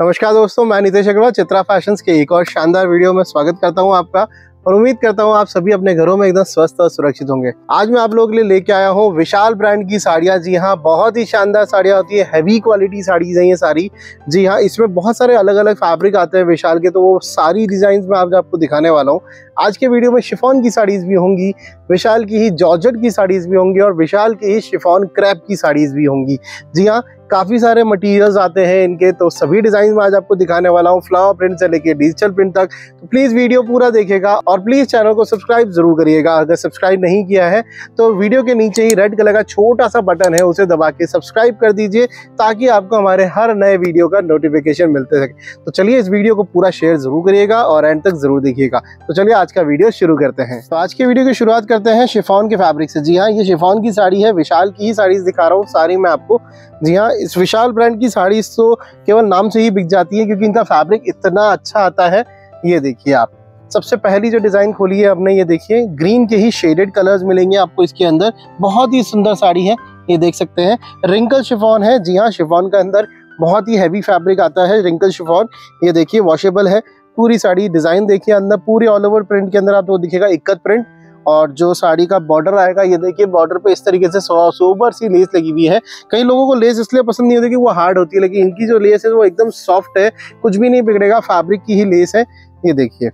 नमस्कार दोस्तों, मैं नीतिश अग्रवाल चित्रा फैशंस के एक और शानदार वीडियो में स्वागत करता हूं आपका और उम्मीद करता हूं आप सभी अपने घरों में एकदम स्वस्थ और सुरक्षित होंगे। आज मैं आप लोगों के लिए लेके आया हूं विशाल ब्रांड की साड़ियां। जी हाँ, बहुत ही शानदार साड़ियां होती है, हैवी क्वालिटी साड़ीज हैं ये सारी। जी हाँ, इसमें बहुत सारे अलग अलग फैब्रिक आते हैं विशाल के, तो वो सारी डिजाइन में आज आपको दिखाने वाला हूँ। आज के वीडियो में शिफॉन की साड़ीज भी होंगी, विशाल की ही जॉर्जेट की साड़ीज भी होंगी और विशाल की ही शिफॉन क्रैप की साड़ीज भी होंगी। जी हाँ, काफ़ी सारे मटेरियल्स आते हैं इनके, तो सभी डिज़ाइन में आज आपको दिखाने वाला हूँ, फ्लावर प्रिंट से लेके डिजिटल प्रिंट तक। तो प्लीज़ वीडियो पूरा देखिएगा और प्लीज़ चैनल को सब्सक्राइब ज़रूर करिएगा। अगर सब्सक्राइब नहीं किया है तो वीडियो के नीचे ही रेड कलर का छोटा सा बटन है, उसे दबा के सब्सक्राइब कर दीजिए ताकि आपको हमारे हर नए वीडियो का नोटिफिकेशन मिलते सके। तो चलिए, इस वीडियो को पूरा शेयर ज़रूर करिएगा और एंड तक ज़रूर देखिएगा। तो चलिए आज का वीडियो शुरू करते हैं। तो आज के वीडियो की शुरुआत करते हैं शिफॉन के फैब्रिक से। जी हाँ, ये शिफॉन की साड़ी है, विशाल की ही साड़ीज दिखा रहा हूँ सारी मैं आपको। जी हाँ, इस विशाल ब्रांड की साड़ी तो केवल नाम से ही बिक जाती है क्योंकि इनका फैब्रिक इतना अच्छा आता है। ये देखिए आप, सबसे पहली जो डिज़ाइन खोली है हमने, ये देखिए ग्रीन के ही शेडेड कलर्स मिलेंगे आपको इसके अंदर। बहुत ही सुंदर साड़ी है, ये देख सकते हैं। रिंकल शिफॉन है। जी हाँ, शिफॉन का अंदर बहुत ही हैवी फैब्रिक आता है रिंकल शिफॉन। ये देखिए वॉशेबल है पूरी साड़ी। डिज़ाइन देखिए अंदर पूरी ऑल ओवर प्रिंट के अंदर आपको दिखेगा इक्कत प्रिंट, और जो साड़ी का बॉर्डर आएगा ये देखिए, बॉर्डर पे इस तरीके से सोबर सी लेस लगी हुई है। कई लोगों को लेस इसलिए पसंद नहीं होती कि वो हार्ड होती है, लेकिन इनकी जो लेस है वो एकदम सॉफ्ट है, कुछ भी नहीं बिगड़ेगा, फैब्रिक की ही लेस है। ये देखिए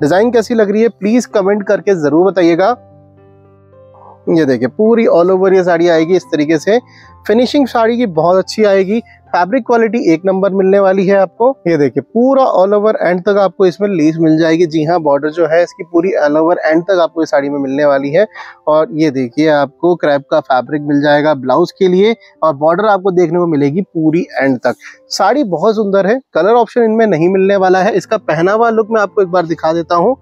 डिज़ाइन कैसी लग रही है, प्लीज़ कमेंट करके ज़रूर बताइएगा। ये देखिए पूरी ऑल ओवर ये साड़ी आएगी इस तरीके से। फिनिशिंग साड़ी की बहुत अच्छी आएगी, फैब्रिक क्वालिटी एक नंबर मिलने वाली है आपको। ये देखिए पूरा ऑल ओवर एंड तक आपको इसमें लेस मिल जाएगी। जी हाँ, बॉर्डर जो है इसकी पूरी ऑल ओवर एंड तक आपको इस साड़ी में मिलने वाली है। और ये देखिए आपको क्रैप का फैब्रिक मिल जाएगा ब्लाउज के लिए, और बॉर्डर आपको देखने को मिलेगी पूरी एंड तक। साड़ी बहुत सुंदर है, कलर ऑप्शन इनमें नहीं मिलने वाला है। इसका पहनावा लुक मैं आपको एक बार दिखा देता हूँ।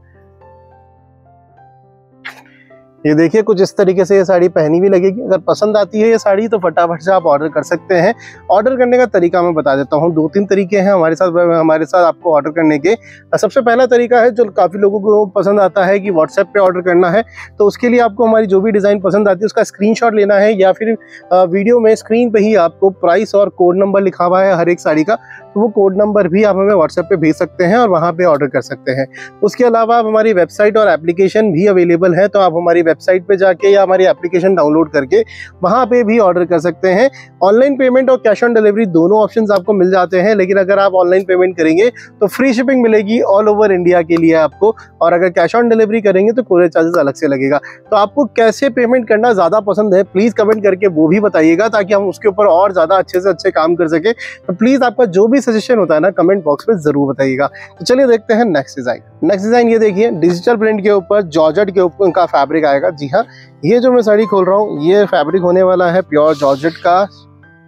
ये देखिए कुछ इस तरीके से ये साड़ी पहनी भी लगेगी। अगर पसंद आती है ये साड़ी तो फटाफट से आप ऑर्डर कर सकते हैं। ऑर्डर करने का तरीका मैं बता देता हूँ, 2-3 तरीके हैं हमारे साथ आपको ऑर्डर करने के। सबसे पहला तरीका है जो काफ़ी लोगों को पसंद आता है कि व्हाट्सएप पे ऑर्डर करना है, तो उसके लिए आपको हमारी जो भी डिज़ाइन पसंद आती है उसका स्क्रीनशॉट लेना है, या फिर वीडियो में स्क्रीन पर ही आपको प्राइस और कोड नंबर लिखा हुआ है हर एक साड़ी का, तो वो कोड नंबर भी आप हमें व्हाट्सएप पर भेज सकते हैं और वहाँ पर ऑर्डर कर सकते हैं। उसके अलावा हमारी वेबसाइट और एप्लीकेशन भी अवेलेबल है, तो आप हमारी वेबसाइट पे जाके या हमारी एप्लीकेशन डाउनलोड करके वहां पे भी ऑर्डर कर सकते हैं। ऑनलाइन पेमेंट और कैश ऑन डिलीवरी दोनों ऑप्शंस आपको मिल जाते हैं, लेकिन अगर आप ऑनलाइन पेमेंट करेंगे तो फ्री शिपिंग मिलेगी ऑल ओवर इंडिया के लिए आपको, और अगर कैश ऑन डिलीवरी करेंगे तो कोरियर चार्जेस अलग से लगेगा। तो आपको कैसे पेमेंट करना ज़्यादा पसंद है प्लीज़ कमेंट करके वो भी बताइएगा, ताकि हम उसके ऊपर और ज़्यादा अच्छे से अच्छे काम कर सकें। तो प्लीज़ आपका जो भी सजेशन होता है ना, कमेंट बॉक्स में ज़रूर बताइएगा। तो चलिए देखते हैं नेक्स्ट डिज़ाइन। ये देखिए डिजिटल प्रिंट के ऊपर जॉर्जेट के ऊपर उनका फैब्रिक आएगा। जी हाँ, ये जो मैं साड़ी खोल रहा हूँ ये फैब्रिक होने वाला है प्योर जॉर्जेट का।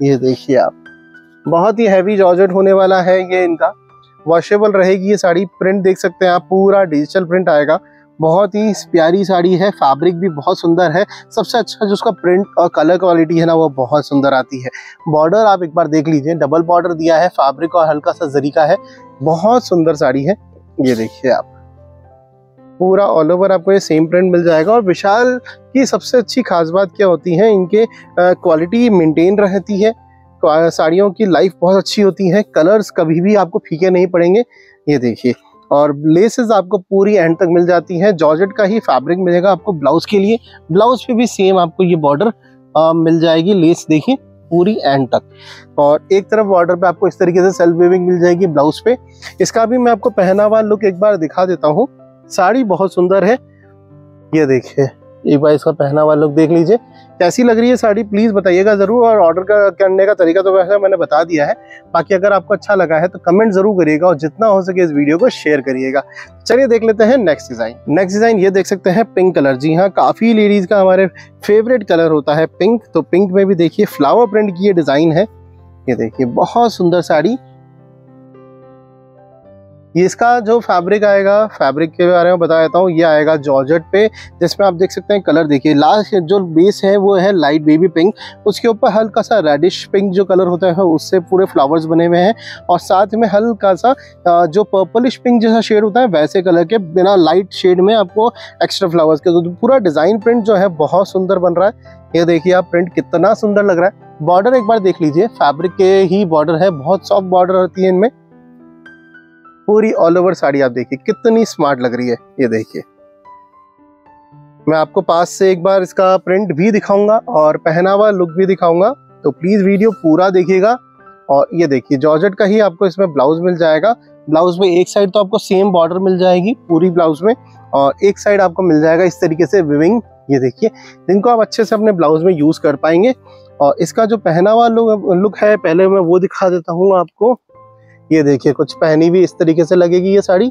ये देखिए आप, बहुत ही हैवी जॉर्जेट होने वाला है ये इनका। वॉशेबल रहेगी ये साड़ी, प्रिंट देख सकते हैं आप, पूरा डिजिटल प्रिंट आएगा। बहुत ही प्यारी साड़ी है, फैब्रिक भी बहुत सुंदर है। सबसे अच्छा जो उसका प्रिंट और कलर क्वालिटी है ना, वो बहुत सुंदर आती है। बॉर्डर आप एक बार देख लीजिए, डबल बॉर्डर दिया है, फैब्रिक और हल्का सा जरी का है। बहुत सुंदर साड़ी है, ये देखिए आप, पूरा ऑल ओवर आपको ये सेम प्रिंट मिल जाएगा। और विशाल की सबसे अच्छी खास बात क्या होती है, इनके क्वालिटी मेंटेन रहती है, साड़ियों की लाइफ बहुत अच्छी होती है, कलर्स कभी भी आपको फीके नहीं पड़ेंगे। ये देखिए, और लेसेस आपको पूरी एंड तक मिल जाती हैं। जॉर्जेट का ही फैब्रिक मिलेगा आपको ब्लाउज के लिए, ब्लाउज पे भी सेम आपको ये बॉर्डर मिल जाएगी, लेस देखिए पूरी एंड तक, और एक तरफ बॉर्डर पे आपको इस तरीके से सेल्फ वेविंग मिल जाएगी ब्लाउज पे। इसका भी मैं आपको पहनावा लुक एक बार दिखा देता हूँ, साड़ी बहुत सुंदर है। ये देखिए एक बार इसका पहनावा लुक देख लीजिए, कैसी लग रही है साड़ी प्लीज़ बताइएगा ज़रूर। और ऑर्डर करने का तरीका तो वैसे मैंने बता दिया है, बाकी अगर आपको अच्छा लगा है तो कमेंट ज़रूर करिएगा और जितना हो सके इस वीडियो को शेयर करिएगा। चलिए देख लेते हैं नेक्स्ट डिज़ाइन। ये देख सकते हैं पिंक कलर। जी हाँ, काफ़ी लेडीज़ का हमारे फेवरेट कलर होता है पिंक, तो पिंक में भी देखिए फ्लावर प्रिंट की ये डिज़ाइन है। ये देखिए बहुत सुंदर साड़ी, ये इसका जो फैब्रिक आएगा, फैब्रिक के बारे में बता देता हूँ, ये आएगा जॉर्जेट पे, जिसमें आप देख सकते हैं कलर देखिए, लास्ट जो बेस है वो है लाइट बेबी पिंक, उसके ऊपर हल्का सा रेडिश पिंक जो कलर होता है उससे पूरे फ्लावर्स बने हुए हैं, और साथ में हल्का सा जो पर्पलिश पिंक जैसा शेड होता है वैसे कलर के बिना लाइट शेड में आपको एक्स्ट्रा फ्लावर्स के, तो पूरा डिज़ाइन प्रिंट जो है बहुत सुंदर बन रहा है। ये देखिए आप, प्रिंट कितना सुंदर लग रहा है। बॉर्डर एक बार देख लीजिए, फैब्रिक के ही बॉर्डर है, बहुत सॉफ्ट बॉर्डर होती है इनमें। पूरी ऑल ओवर साड़ी आप देखिए कितनी स्मार्ट लग रही है। ये देखिए, मैं आपको पास से एक बार इसका प्रिंट भी दिखाऊंगा और पहनावा लुक भी दिखाऊंगा, तो प्लीज़ वीडियो पूरा देखिएगा। और ये देखिए जॉर्जेट का ही आपको इसमें ब्लाउज मिल जाएगा। ब्लाउज में एक साइड तो आपको सेम बॉर्डर मिल जाएगी पूरी ब्लाउज में, और एक साइड आपको मिल जाएगा इस तरीके से विविंग। ये देखिए, जिनको आप अच्छे से अपने ब्लाउज में यूज़ कर पाएंगे। और इसका जो पहनावा लुक है, पहले मैं वो दिखा देता हूँ आपको। ये देखिए, कुछ पहनी भी इस तरीके से लगेगी ये साड़ी।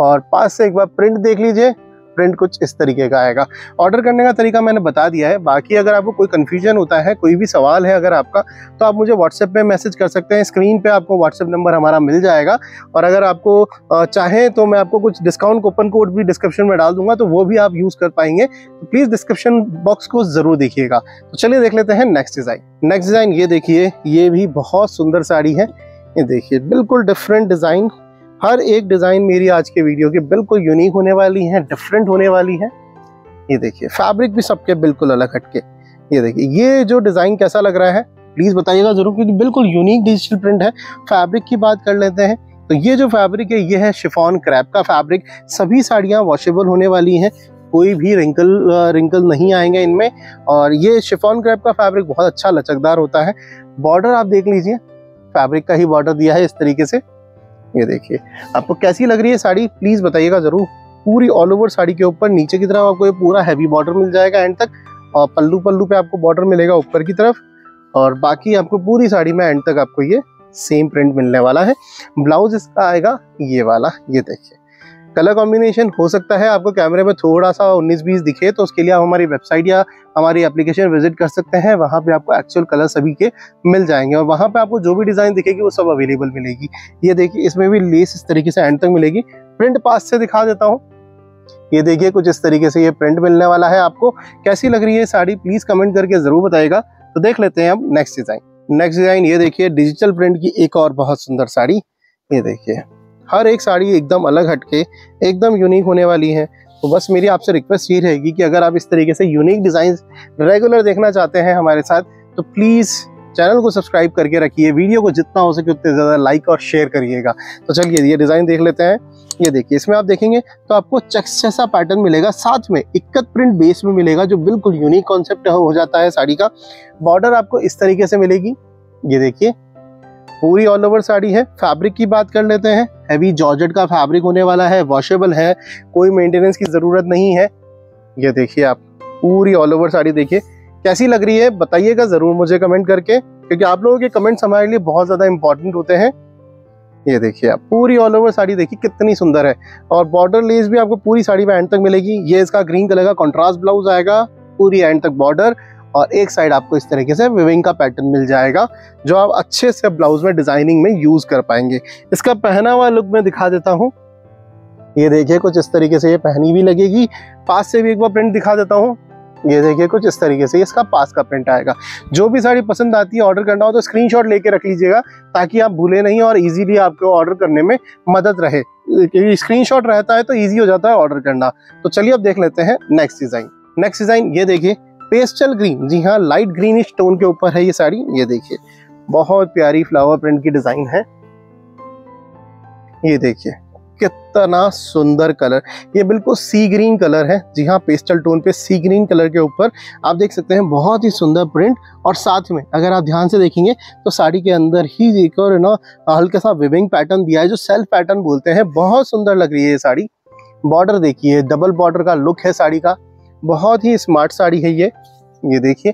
और पास से एक बार प्रिंट देख लीजिए, प्रिंट कुछ इस तरीके का आएगा। ऑर्डर करने का तरीका मैंने बता दिया है। बाकी अगर आपको कोई कन्फ्यूजन होता है, कोई भी सवाल है अगर आपका, तो आप मुझे व्हाट्सएप पे मैसेज कर सकते हैं। स्क्रीन पे आपको व्हाट्सएप नंबर हमारा मिल जाएगा। और अगर आपको चाहें तो मैं आपको कुछ डिस्काउंट कूपन कोड भी डिस्क्रिप्शन में डाल दूंगा, तो वो भी आप यूज़ कर पाएंगे। तो प्लीज़ डिस्क्रिप्शन बॉक्स को ज़रूर देखिएगा। तो चलिए देख लेते हैं नेक्स्ट डिज़ाइन। नेक्स्ट डिज़ाइन ये देखिए, ये भी बहुत सुंदर साड़ी है। ये देखिए, बिल्कुल डिफरेंट डिज़ाइन। हर एक डिज़ाइन मेरी आज के वीडियो की बिल्कुल यूनिक होने वाली है, डिफरेंट होने वाली है। ये देखिए, फैब्रिक भी सबके बिल्कुल अलग हटके। ये देखिए, ये जो डिज़ाइन कैसा लग रहा है प्लीज़ बताइएगा ज़रूर, क्योंकि बिल्कुल यूनिक डिजिटल प्रिंट है। फैब्रिक की बात कर लेते हैं तो ये जो फैब्रिक है, ये है शिफॉन क्रैप का फैब्रिक। सभी साड़ियाँ वॉशेबल होने वाली हैं, कोई भी रिंकल नहीं आएंगे इनमें। और ये शिफॉन क्रैप का फैब्रिक बहुत अच्छा लचकदार होता है। बॉर्डर आप देख लीजिए, फैब्रिक का ही बॉर्डर दिया है इस तरीके से। ये देखिए, आपको कैसी लग रही है साड़ी प्लीज़ बताइएगा ज़रूर। पूरी ऑल ओवर साड़ी के ऊपर नीचे की तरफ आपको ये पूरा हैवी बॉर्डर मिल जाएगा एंड तक, और पल्लू पल्लू पे आपको बॉर्डर मिलेगा ऊपर की तरफ। और बाकी आपको पूरी साड़ी में एंड तक आपको ये सेम प्रिंट मिलने वाला है। ब्लाउज इसका आएगा ये वाला। ये देखिए, कलर कॉम्बिनेशन हो सकता है आपको कैमरे में थोड़ा सा 19-20 दिखे, तो उसके लिए आप हमारी वेबसाइट या हमारी एप्लीकेशन विजिट कर सकते हैं। वहाँ पे आपको एक्चुअल कलर सभी के मिल जाएंगे, और वहाँ पे आपको जो भी डिज़ाइन दिखेगी वो सब अवेलेबल मिलेगी। ये देखिए, इसमें भी लेस इस तरीके से एंड तक मिलेगी। प्रिंट पास से दिखा देता हूँ। ये देखिए, कुछ इस तरीके से ये प्रिंट मिलने वाला है। आपको कैसी लग रही है साड़ी प्लीज़ कमेंट करके ज़रूर बताइएगा। तो देख लेते हैं अब नेक्स्ट डिज़ाइन। नेक्स्ट डिज़ाइन ये देखिए, डिजिटल प्रिंट की एक और बहुत सुंदर साड़ी। ये देखिए, हर एक साड़ी एकदम अलग हटके एकदम यूनिक होने वाली है। तो बस मेरी आपसे रिक्वेस्ट ये रहेगी कि अगर आप इस तरीके से यूनिक डिज़ाइंस रेगुलर देखना चाहते हैं हमारे साथ, तो प्लीज़ चैनल को सब्सक्राइब करके रखिए। वीडियो को जितना हो सके उतने ज़्यादा लाइक और शेयर करिएगा। तो चलिए ये डिज़ाइन देख लेते हैं। ये देखिए, इसमें आप देखेंगे तो आपको चक्स जैसा पैटर्न मिलेगा, साथ में 51 प्रिंट बेस में मिलेगा, जो बिल्कुल यूनिक कॉन्सेप्ट हो जाता है साड़ी का। बॉर्डर आपको इस तरीके से मिलेगी। ये देखिए, पूरी ऑल ओवर साड़ी है। फैब्रिक की बात कर लेते हैं, हैवी जॉर्जेट का फैब्रिक होने वाला है, वॉशेबल है, कोई मेंटेनेंस की ज़रूरत नहीं है। ये देखिए, आप पूरी ऑल ओवर साड़ी देखिए कैसी लग रही है बताइएगा ज़रूर मुझे कमेंट करके, क्योंकि आप लोगों के कमेंट्स हमारे लिए बहुत ज़्यादा इंपॉर्टेंट होते हैं। ये देखिए, आप पूरी ऑल ओवर साड़ी देखिए कितनी सुंदर है। और बॉर्डर लेस भी आपको पूरी साड़ी में एंड तक मिलेगी। ये इसका ग्रीन कलर का कॉन्ट्रास्ट ब्लाउज आएगा, पूरी एंड तक बॉर्डर, और एक साइड आपको इस तरीके से विविंग का पैटर्न मिल जाएगा, जो आप अच्छे से ब्लाउज में डिजाइनिंग में यूज कर पाएंगे। इसका पहना हुआ लुक मैं दिखा देता हूँ। ये देखिए, कुछ इस तरीके से ये पहनी भी लगेगी। पास से भी एक बार प्रिंट दिखा देता हूँ। ये देखिए, कुछ इस तरीके से इसका पास का प्रिंट आएगा। जो भी साड़ी पसंद आती है, ऑर्डर करना हो तो स्क्रीनशॉट लेके रख लीजिएगा, ताकि आप भूले नहीं और इजीली आपको ऑर्डर करने में मदद रहे, क्योंकि स्क्रीनशॉट रहता है तो ईजी हो जाता है ऑर्डर करना। तो चलिए अब देख लेते हैं नेक्स्ट डिज़ाइन। नेक्स्ट डिज़ाइन ये देखिए, पेस्टल ग्रीन, जी हाँ, लाइट ग्रीनिश टोन के ऊपर है ये साड़ी। ये देखिए, बहुत प्यारी फ्लावर प्रिंट की डिजाइन है। ये देखिए, कितना सुंदर कलर, ये बिल्कुल सी ग्रीन कलर है। जी हाँ, पेस्टल टोन पे सी ग्रीन कलर के ऊपर आप देख सकते हैं, बहुत ही सुंदर प्रिंट। और साथ में अगर आप ध्यान से देखेंगे तो साड़ी के अंदर ही एक और ना हल्का सा विविंग पैटर्न दिया है, जो सेल्फ पैटर्न बोलते हैं। बहुत सुंदर लग रही है ये साड़ी। बॉर्डर देखिए, डबल बॉर्डर का लुक है साड़ी का। बहुत ही स्मार्ट साड़ी है ये। ये देखिए,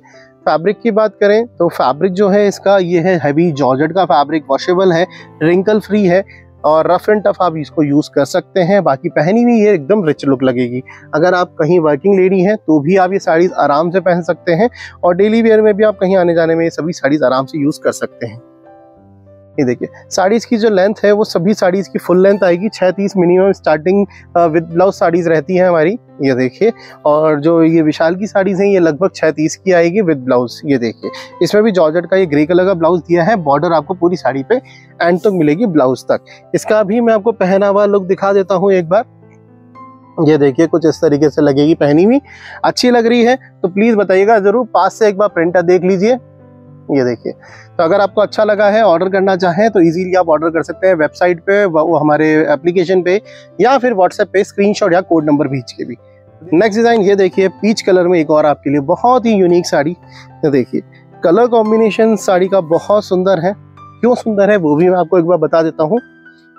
फैब्रिक की बात करें तो फैब्रिक जो है इसका, ये है हैवी जॉर्जेट का फैब्रिक, वॉशेबल है, रिंकल फ्री है, और रफ एंड टफ आप इसको यूज़ कर सकते हैं। बाकी पहनी हुई ये एकदम रिच लुक लगेगी। अगर आप कहीं वर्किंग लेडी हैं तो भी आप ये साड़ीज़ आराम से पहन सकते हैं, और डेली वेयर में भी आप कहीं आने जाने में ये सभी साड़ीज़ आराम से यूज़ कर सकते हैं। ये देखिए, साड़ीज़ की जो लेंथ है वो सभी साड़ीज़ की फुल लेंथ आएगी। 630 minimum starting with blouse saris रहती है हमारी। ये देखिए, और जो ये विशाल की साड़ीज़ हैं ये लगभग 630 की आएगी विद ब्लाउज। ये देखिए, इसमें भी जॉर्जेट का ये ग्रे कलर का ब्लाउज दिया है। बॉर्डर आपको पूरी साड़ी पे एंड तक मिलेगी, ब्लाउज तक। इसका भी मैं आपको पहना हुआ लुक दिखा देता हूँ एक बार। ये देखिए, कुछ इस तरीके से लगेगी पहनी हुई। अच्छी लग रही है तो प्लीज़ बताइएगा ज़रूर। पास से एक बार प्रिंट देख लीजिए। ये देखिए। तो अगर आपको अच्छा लगा है, ऑर्डर करना चाहें तो इजीली आप ऑर्डर कर सकते हैं वेबसाइट पे, वो हमारे एप्लीकेशन पे या फिर व्हाट्सएप पे स्क्रीनशॉट या कोड नंबर भेज के भी। नेक्स्ट डिज़ाइन ये देखिए, पीच कलर में एक और आपके लिए बहुत ही यूनिक साड़ी। तो देखिए कलर कॉम्बिनेशन साड़ी का बहुत सुंदर है, क्यों सुंदर है वो भी मैं आपको एक बार बता देता हूँ।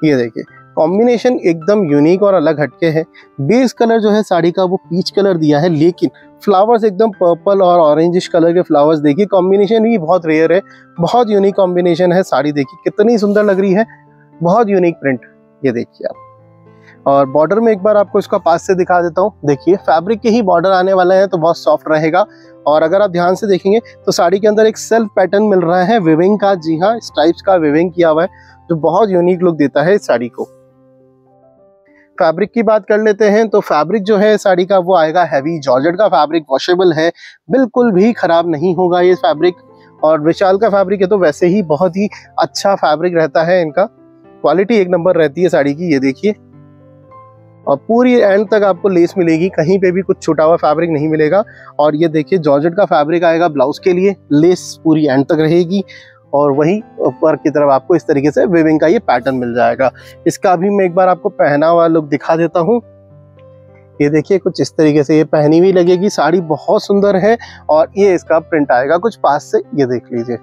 ये देखिए कॉम्बिनेशन एकदम यूनिक और अलग हटके है। बेस कलर जो है साड़ी का वो पीच कलर दिया है, लेकिन फ्लावर्स एकदम पर्पल और ऑरेंजिश कलर के फ्लावर्स। देखिए कॉम्बिनेशन ही बहुत रेयर है, बहुत यूनिक कॉम्बिनेशन है। साड़ी देखिए कितनी सुंदर लग रही है, बहुत यूनिक प्रिंट। ये देखिए आप, और बॉर्डर में एक बार आपको इसका पास से दिखा देता हूँ। देखिए फैब्रिक के ही बॉर्डर आने वाला है तो बहुत सॉफ्ट रहेगा। और अगर आप ध्यान से देखेंगे तो साड़ी के अंदर एक सेल्फ पैटर्न मिल रहा है विविंग का। जी हाँ, स्ट्राइप्स का विविंग किया हुआ है जो बहुत यूनिक लुक देता है इस साड़ी को। फैब्रिक की बात कर लेते हैं तो फैब्रिक जो है साड़ी का वो आएगा हैवी जॉर्जेट का फैब्रिक। वॉशेबल है, बिल्कुल भी खराब नहीं होगा ये फैब्रिक। और विशाल का फैब्रिक है तो वैसे ही बहुत ही अच्छा फैब्रिक रहता है इनका, क्वालिटी एक नंबर रहती है साड़ी की। ये देखिए, और पूरी एंड तक आपको लेस मिलेगी, कहीं पे भी कुछ छुटा हुआ फैब्रिक नहीं मिलेगा। और ये देखिए जॉर्जेट का फैब्रिक आएगा ब्लाउज के लिए, लेस पूरी एंड तक रहेगी और वहीं ऊपर की तरफ आपको इस तरीके से वेविंग का ये पैटर्न मिल जाएगा। इसका भी मैं एक बार आपको पहना हुआ लुक दिखा देता हूँ। ये देखिए कुछ इस तरीके से ये पहनी हुई लगेगी, साड़ी बहुत सुंदर है। और ये इसका प्रिंट आएगा कुछ पास से, ये देख लीजिए।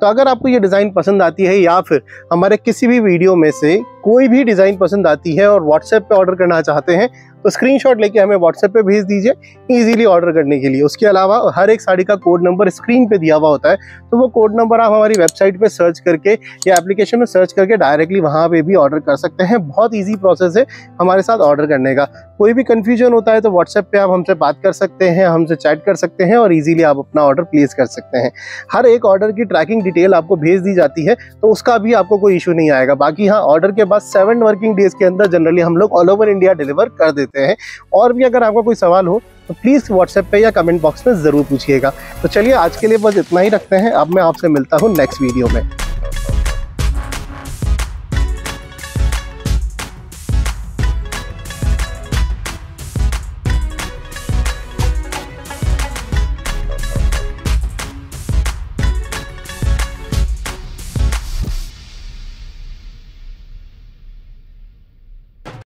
तो अगर आपको ये डिज़ाइन पसंद आती है या फिर हमारे किसी भी वीडियो में से कोई भी डिज़ाइन पसंद आती है और व्हाट्सएप पे ऑर्डर करना चाहते हैं तो स्क्रीनशॉट लेके हमें व्हाट्सएप पे भेज दीजिए इजीली ऑर्डर करने के लिए। उसके अलावा हर एक साड़ी का कोड नंबर स्क्रीन पे दिया हुआ होता है, तो वो कोड नंबर आप हमारी वेबसाइट पे सर्च करके या एप्लीकेशन में सर्च करके डायरेक्टली वहाँ पे भी ऑर्डर कर सकते हैं। बहुत ईजी प्रोसेस है हमारे साथ ऑर्डर करने का। कोई भी कन्फ्यूजन होता है तो व्हाट्सएप पे आप हमसे बात कर सकते हैं, हमसे चैट कर सकते हैं और ईजिली आप अपना ऑर्डर प्लेस कर सकते हैं। हर एक ऑर्डर की ट्रैकिंग डिटेल आपको भेज दी जाती है तो उसका भी आपको कोई इशू नहीं आएगा। बाकी हाँ, ऑर्डर के बाद 7 वर्किंग डेज के अंदर जनरली हम लोग ऑल ओवर इंडिया डिलीवर कर देते हैं। और भी अगर आपका कोई सवाल हो तो प्लीज़ व्हाट्सएप पे या कमेंट बॉक्स में ज़रूर पूछिएगा। तो चलिए आज के लिए बस इतना ही रखते हैं, अब मैं आपसे मिलता हूँ नेक्स्ट वीडियो में।